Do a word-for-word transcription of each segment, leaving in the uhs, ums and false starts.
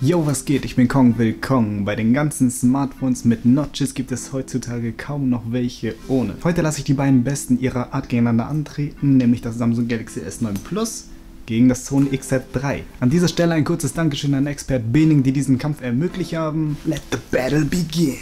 Yo, was geht? Ich bin Kong Will Kong. Bei den ganzen Smartphones mit Notches gibt es heutzutage kaum noch welche ohne. Heute lasse ich die beiden besten ihrer Art gegeneinander antreten, nämlich das Samsung Galaxy S neun Plus gegen das Sony X Z drei. An dieser Stelle ein kurzes Dankeschön an Expert Bening, die diesen Kampf ermöglicht haben. Let the battle begin!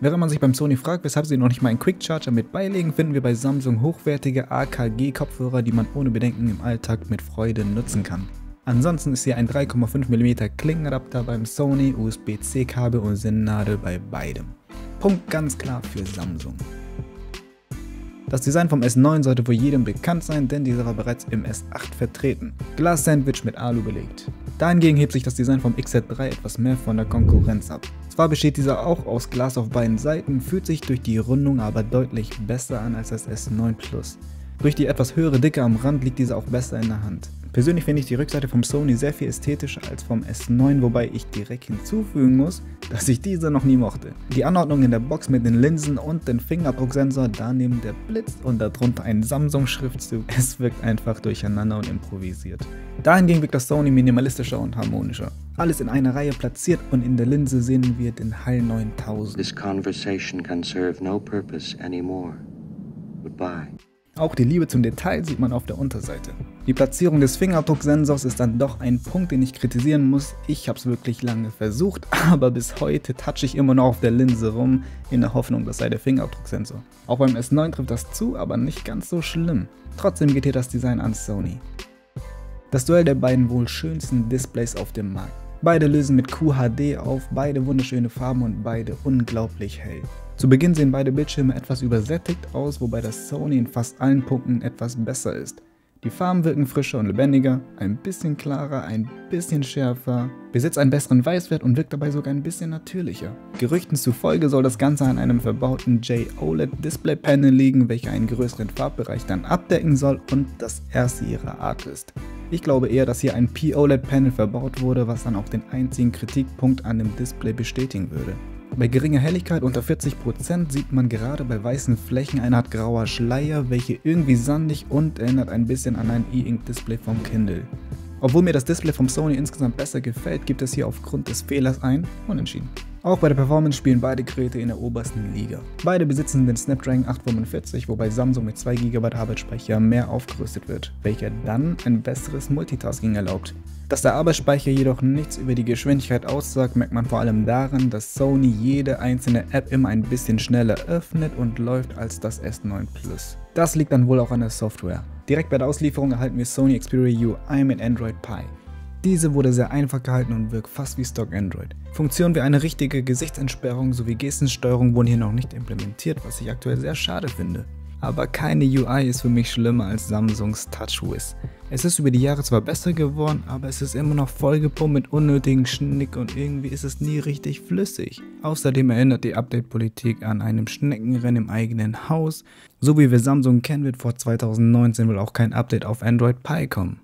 Während man sich beim Sony fragt, weshalb sie noch nicht mal einen Quick Charger mit beilegen, finden wir bei Samsung hochwertige A K G Kopfhörer, die man ohne Bedenken im Alltag mit Freude nutzen kann. Ansonsten ist hier ein drei Komma fünf Millimeter Klinkenadapter beim Sony, U S B C Kabel und SIM-Nadel bei beidem. Punkt ganz klar für Samsung. Das Design vom S neun sollte wohl jedem bekannt sein, denn dieser war bereits im S acht vertreten. Glas-Sandwich mit Alu belegt. Dahingegen hebt sich das Design vom X Z drei etwas mehr von der Konkurrenz ab. Zwar besteht dieser auch aus Glas auf beiden Seiten, fühlt sich durch die Rundung aber deutlich besser an als das S neun Plus. Durch die etwas höhere Dicke am Rand liegt dieser auch besser in der Hand. Persönlich finde ich die Rückseite vom Sony sehr viel ästhetischer als vom S neun, wobei ich direkt hinzufügen muss, dass ich diese noch nie mochte. Die Anordnung in der Box mit den Linsen und dem Fingerabdrucksensor, daneben der Blitz und darunter ein Samsung-Schriftzug, es wirkt einfach durcheinander und improvisiert. Dahingegen wirkt das Sony minimalistischer und harmonischer. Alles in einer Reihe platziert und in der Linse sehen wir den HAL neuntausend. This conversation can serve no purpose anymore. Goodbye. Auch die Liebe zum Detail sieht man auf der Unterseite. Die Platzierung des Fingerabdrucksensors ist dann doch ein Punkt, den ich kritisieren muss. Ich habe es wirklich lange versucht, aber bis heute touche ich immer noch auf der Linse rum, in der Hoffnung, das sei der Fingerabdrucksensor. Auch beim S neun trifft das zu, aber nicht ganz so schlimm. Trotzdem geht hier das Design an Sony. Das Duell der beiden wohl schönsten Displays auf dem Markt. Beide lösen mit Q H D auf, beide wunderschöne Farben und beide unglaublich hell. Zu Beginn sehen beide Bildschirme etwas übersättigt aus, wobei das Sony in fast allen Punkten etwas besser ist. Die Farben wirken frischer und lebendiger, ein bisschen klarer, ein bisschen schärfer, besitzt einen besseren Weißwert und wirkt dabei sogar ein bisschen natürlicher. Gerüchten zufolge soll das Ganze an einem verbauten J O L E D Display Panel liegen, welcher einen größeren Farbbereich dann abdecken soll und das erste ihrer Art ist. Ich glaube eher, dass hier ein P O L E D Panel verbaut wurde, was dann auch den einzigen Kritikpunkt an dem Display bestätigen würde. Bei geringer Helligkeit unter vierzig Prozent sieht man gerade bei weißen Flächen eine Art grauer Schleier, welche irgendwie sandig und erinnert ein bisschen an ein E-Ink-Display vom Kindle. Obwohl mir das Display vom Sony insgesamt besser gefällt, gibt es hier aufgrund des Fehlers ein Unentschieden. Auch bei der Performance spielen beide Geräte in der obersten Liga. Beide besitzen den Snapdragon acht vier fünf, wobei Samsung mit zwei Gigabyte Arbeitsspeicher mehr aufgerüstet wird, welcher dann ein besseres Multitasking erlaubt. Dass der Arbeitsspeicher jedoch nichts über die Geschwindigkeit aussagt, merkt man vor allem daran, dass Sony jede einzelne App immer ein bisschen schneller öffnet und läuft als das S neun Plus. Das liegt dann wohl auch an der Software. Direkt bei der Auslieferung erhalten wir Sony Xperia U I mit Android Pie. Diese wurde sehr einfach gehalten und wirkt fast wie Stock Android. Funktionen wie eine richtige Gesichtsentsperrung sowie Gestensteuerung wurden hier noch nicht implementiert, was ich aktuell sehr schade finde. Aber keine U I ist für mich schlimmer als Samsungs TouchWiz. Es ist über die Jahre zwar besser geworden, aber es ist immer noch vollgepumpt mit unnötigen Schnick und irgendwie ist es nie richtig flüssig. Außerdem erinnert die Update-Politik an einem Schneckenrennen im eigenen Haus. So wie wir Samsung kennen, wird vor zweitausendneunzehn wohl auch kein Update auf Android Pie kommen.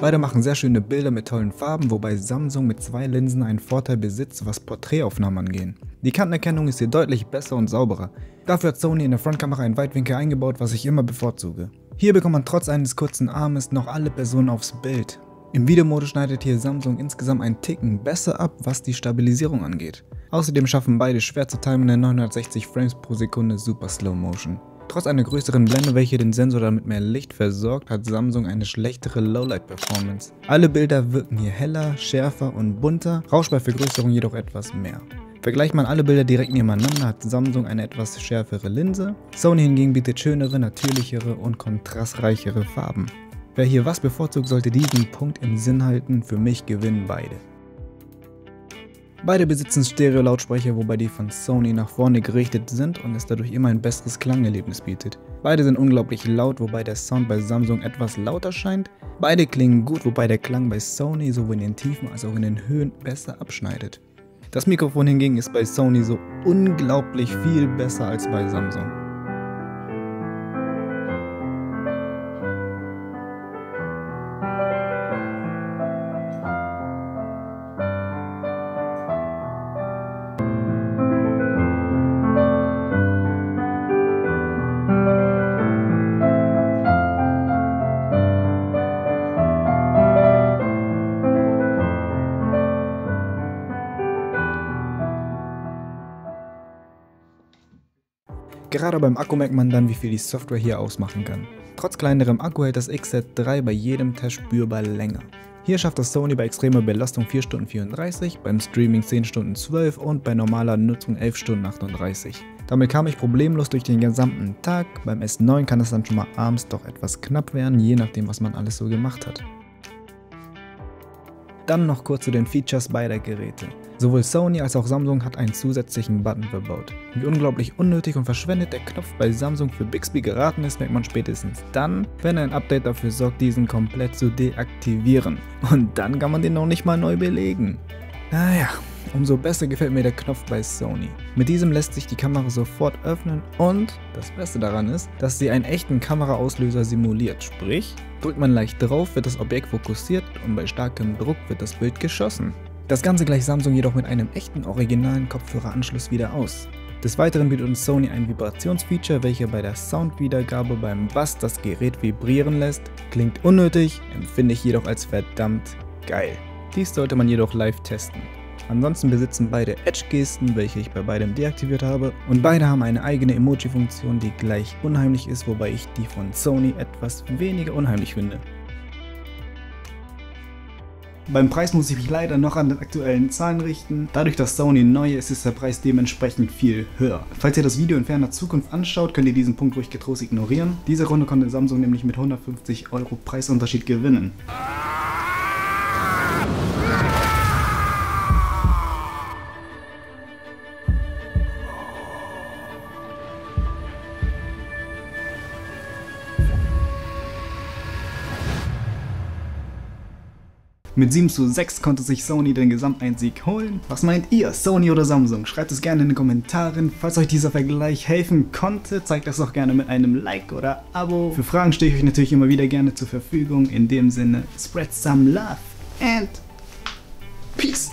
Beide machen sehr schöne Bilder mit tollen Farben, wobei Samsung mit zwei Linsen einen Vorteil besitzt, was Porträtaufnahmen angeht. Die Kantenerkennung ist hier deutlich besser und sauberer. Dafür hat Sony in der Frontkamera einen Weitwinkel eingebaut, was ich immer bevorzuge. Hier bekommt man trotz eines kurzen Armes noch alle Personen aufs Bild. Im Videomodus schneidet hier Samsung insgesamt einen Ticken besser ab, was die Stabilisierung angeht. Außerdem schaffen beide schwer zu timende neunhundertsechzig Frames pro Sekunde Super Slow Motion. Trotz einer größeren Blende, welche den Sensor damit mehr Licht versorgt, hat Samsung eine schlechtere Lowlight-Performance. Alle Bilder wirken hier heller, schärfer und bunter, rauscht bei Vergrößerung jedoch etwas mehr. Vergleicht man alle Bilder direkt nebeneinander, hat Samsung eine etwas schärfere Linse. Sony hingegen bietet schönere, natürlichere und kontrastreichere Farben. Wer hier was bevorzugt, sollte diesen Punkt im Sinn halten, für mich gewinnen beide. Beide besitzen Stereo-Lautsprecher, wobei die von Sony nach vorne gerichtet sind und es dadurch immer ein besseres Klangerlebnis bietet. Beide sind unglaublich laut, wobei der Sound bei Samsung etwas lauter scheint. Beide klingen gut, wobei der Klang bei Sony sowohl in den Tiefen als auch in den Höhen besser abschneidet. Das Mikrofon hingegen ist bei Sony so unglaublich viel besser als bei Samsung. Gerade beim Akku merkt man dann, wie viel die Software hier ausmachen kann. Trotz kleinerem Akku hält das X Z drei bei jedem Test spürbar länger. Hier schafft das Sony bei extremer Belastung vier Stunden vierunddreißig, beim Streaming zehn Stunden zwölf und bei normaler Nutzung elf Stunden achtunddreißig. Damit kam ich problemlos durch den gesamten Tag, beim S neun kann es dann schon mal abends doch etwas knapp werden, je nachdem was man alles so gemacht hat. Dann noch kurz zu den Features beider Geräte. Sowohl Sony als auch Samsung hat einen zusätzlichen Button verbaut. Wie unglaublich unnötig und verschwendet der Knopf bei Samsung für Bixby geraten ist, merkt man spätestens dann, wenn ein Update dafür sorgt, diesen komplett zu deaktivieren. Und dann kann man den noch nicht mal neu belegen. Naja, umso besser gefällt mir der Knopf bei Sony. Mit diesem lässt sich die Kamera sofort öffnen und das Beste daran ist, dass sie einen echten Kameraauslöser simuliert, sprich, drückt man leicht drauf, wird das Objekt fokussiert und bei starkem Druck wird das Bild geschossen. Das Ganze gleicht Samsung jedoch mit einem echten originalen Kopfhöreranschluss wieder aus. Des Weiteren bietet uns Sony ein Vibrationsfeature, welches bei der Soundwiedergabe beim Bass das Gerät vibrieren lässt. Klingt unnötig, empfinde ich jedoch als verdammt geil. Dies sollte man jedoch live testen. Ansonsten besitzen beide Edge-Gesten, welche ich bei beidem deaktiviert habe, und beide haben eine eigene Emoji-Funktion, die gleich unheimlich ist, wobei ich die von Sony etwas weniger unheimlich finde. Beim Preis muss ich mich leider noch an den aktuellen Zahlen richten. Dadurch, dass Sony neu ist, ist der Preis dementsprechend viel höher. Falls ihr das Video in ferner Zukunft anschaut, könnt ihr diesen Punkt ruhig getrost ignorieren. Diese Runde konnte Samsung nämlich mit hundertfünfzig Euro Preisunterschied gewinnen. Mit sieben zu sechs konnte sich Sony den Gesamteinsieg holen. Was meint ihr, Sony oder Samsung? Schreibt es gerne in den Kommentaren. Falls euch dieser Vergleich helfen konnte, zeigt das doch gerne mit einem Like oder Abo. Für Fragen stehe ich euch natürlich immer wieder gerne zur Verfügung. In dem Sinne, spread some love and peace.